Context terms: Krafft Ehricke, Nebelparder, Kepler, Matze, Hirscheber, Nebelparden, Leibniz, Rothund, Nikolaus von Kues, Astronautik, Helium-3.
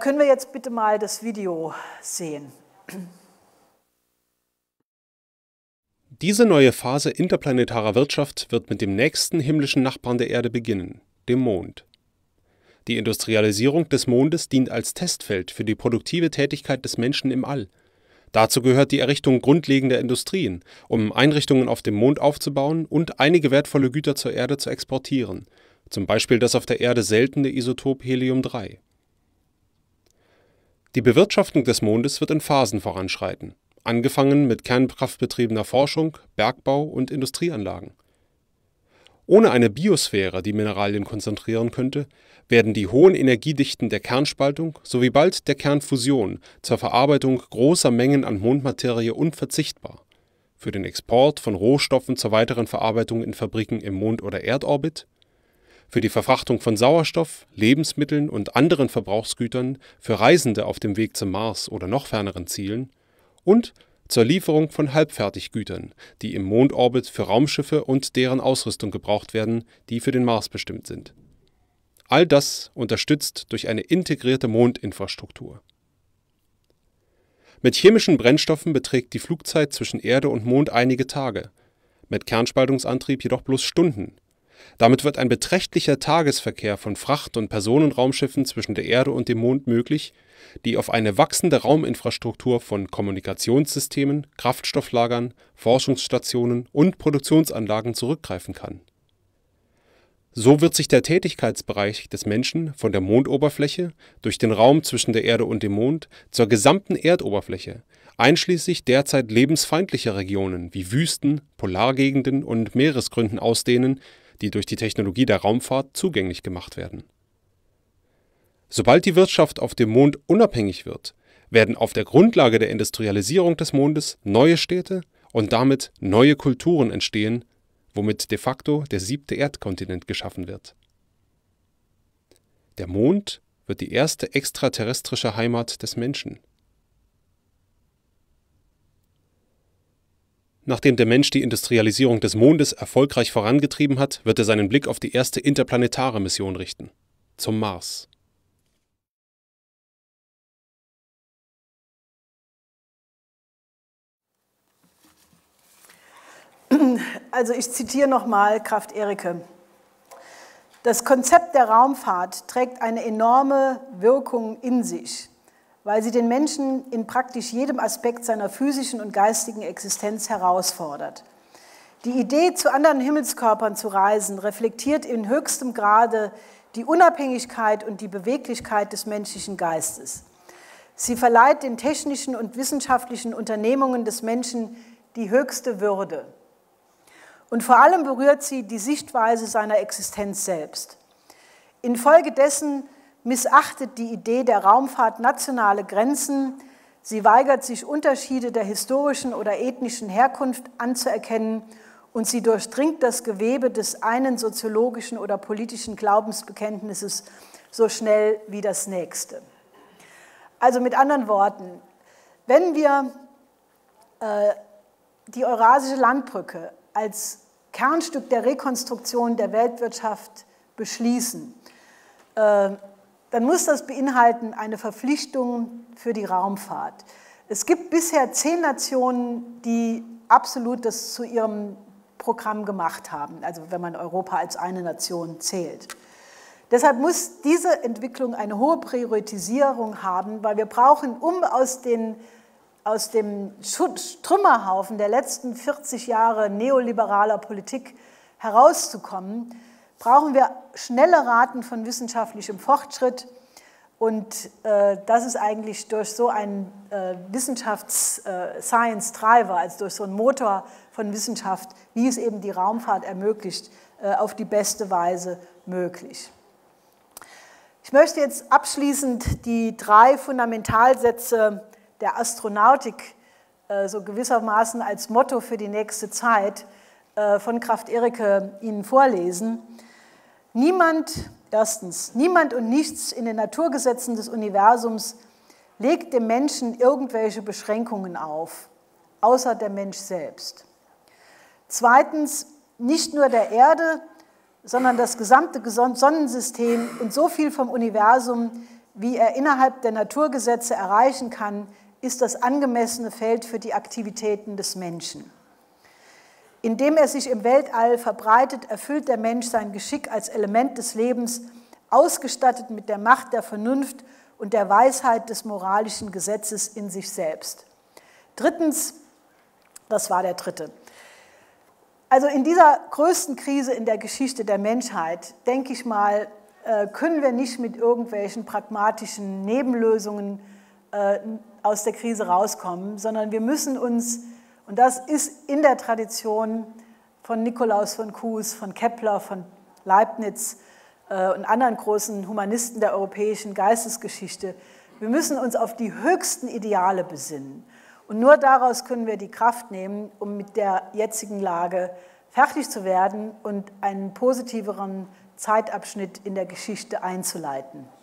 Können wir jetzt bitte mal das Video sehen? Diese neue Phase interplanetarer Wirtschaft wird mit dem nächsten himmlischen Nachbarn der Erde beginnen, dem Mond. Die Industrialisierung des Mondes dient als Testfeld für die produktive Tätigkeit des Menschen im All. Dazu gehört die Errichtung grundlegender Industrien, um Einrichtungen auf dem Mond aufzubauen und einige wertvolle Güter zur Erde zu exportieren, zum Beispiel das auf der Erde seltene Isotop Helium-3. Die Bewirtschaftung des Mondes wird in Phasen voranschreiten, angefangen mit kernkraftbetriebener Forschung, Bergbau und Industrieanlagen. Ohne eine Biosphäre, die Mineralien konzentrieren könnte, werden die hohen Energiedichten der Kernspaltung sowie bald der Kernfusion zur Verarbeitung großer Mengen an Mondmaterie unverzichtbar, für den Export von Rohstoffen zur weiteren Verarbeitung in Fabriken im Mond- oder Erdorbit, für die Verfrachtung von Sauerstoff, Lebensmitteln und anderen Verbrauchsgütern für Reisende auf dem Weg zum Mars oder noch ferneren Zielen und zur Lieferung von Halbfertiggütern, die im Mondorbit für Raumschiffe und deren Ausrüstung gebraucht werden, die für den Mars bestimmt sind. All das unterstützt durch eine integrierte Mondinfrastruktur. Mit chemischen Brennstoffen beträgt die Flugzeit zwischen Erde und Mond einige Tage, mit Kernspaltungsantrieb jedoch bloß Stunden. Damit wird ein beträchtlicher Tagesverkehr von Fracht- und Personenraumschiffen zwischen der Erde und dem Mond möglich, die auf eine wachsende Rauminfrastruktur von Kommunikationssystemen, Kraftstofflagern, Forschungsstationen und Produktionsanlagen zurückgreifen kann. So wird sich der Tätigkeitsbereich des Menschen von der Mondoberfläche durch den Raum zwischen der Erde und dem Mond zur gesamten Erdoberfläche, einschließlich derzeit lebensfeindlicher Regionen wie Wüsten, Polargegenden und Meeresgründen ausdehnen, die durch die Technologie der Raumfahrt zugänglich gemacht werden. Sobald die Wirtschaft auf dem Mond unabhängig wird, werden auf der Grundlage der Industrialisierung des Mondes neue Städte und damit neue Kulturen entstehen, womit de facto der 7. Erdkontinent geschaffen wird. Der Mond wird die erste extraterrestrische Heimat des Menschen. Nachdem der Mensch die Industrialisierung des Mondes erfolgreich vorangetrieben hat, wird er seinen Blick auf die erste interplanetare Mission richten, zum Mars. Also ich zitiere nochmal Krafft Ehricke. Das Konzept der Raumfahrt trägt eine enorme Wirkung in sich, weil sie den Menschen in praktisch jedem Aspekt seiner physischen und geistigen Existenz herausfordert. Die Idee, zu anderen Himmelskörpern zu reisen, reflektiert in höchstem Grade die Unabhängigkeit und die Beweglichkeit des menschlichen Geistes. Sie verleiht den technischen und wissenschaftlichen Unternehmungen des Menschen die höchste Würde. Und vor allem berührt sie die Sichtweise seiner Existenz selbst. Infolgedessen missachtet die Idee der Raumfahrt nationale Grenzen, sie weigert sich, Unterschiede der historischen oder ethnischen Herkunft anzuerkennen und sie durchdringt das Gewebe des einen soziologischen oder politischen Glaubensbekenntnisses so schnell wie das nächste. Also mit anderen Worten, wenn wir die Eurasische Landbrücke als Kernstück der Rekonstruktion der Weltwirtschaft beschließen, dann muss das beinhalten eine Verpflichtung für die Raumfahrt. Es gibt bisher 10 Nationen, die absolut das zu ihrem Programm gemacht haben, also wenn man Europa als eine Nation zählt. Deshalb muss diese Entwicklung eine hohe Priorisierung haben, weil wir brauchen, um aus dem Trümmerhaufen der letzten 40 Jahre neoliberaler Politik herauszukommen, brauchen wir schnelle Raten von wissenschaftlichem Fortschritt und das ist eigentlich durch so einen Wissenschafts-Science-Treiber, also durch so einen Motor von Wissenschaft, wie es eben die Raumfahrt ermöglicht, auf die beste Weise möglich. Ich möchte jetzt abschließend die 3 Fundamentalsätze der Astronautik so gewissermaßen als Motto für die nächste Zeit von Krafft Ehricke Ihnen vorlesen. Erstens, niemand und nichts in den Naturgesetzen des Universums legt dem Menschen irgendwelche Beschränkungen auf, außer der Mensch selbst. Zweitens, nicht nur der Erde, sondern das gesamte Sonnensystem und so viel vom Universum, wie er innerhalb der Naturgesetze erreichen kann, ist das angemessene Feld für die Aktivitäten des Menschen. Indem er sich im Weltall verbreitet, erfüllt der Mensch sein Geschick als Element des Lebens, ausgestattet mit der Macht der Vernunft und der Weisheit des moralischen Gesetzes in sich selbst. Drittens, das war der dritte. Also in dieser größten Krise in der Geschichte der Menschheit, denke ich mal, können wir nicht mit irgendwelchen pragmatischen Nebenlösungen aus der Krise rauskommen, sondern wir müssen uns, und das ist in der Tradition von Nikolaus von Kues, von Kepler, von Leibniz und anderen großen Humanisten der europäischen Geistesgeschichte, wir müssen uns auf die höchsten Ideale besinnen. Und nur daraus können wir die Kraft nehmen, um mit der jetzigen Lage fertig zu werden und einen positiveren Zeitabschnitt in der Geschichte einzuleiten.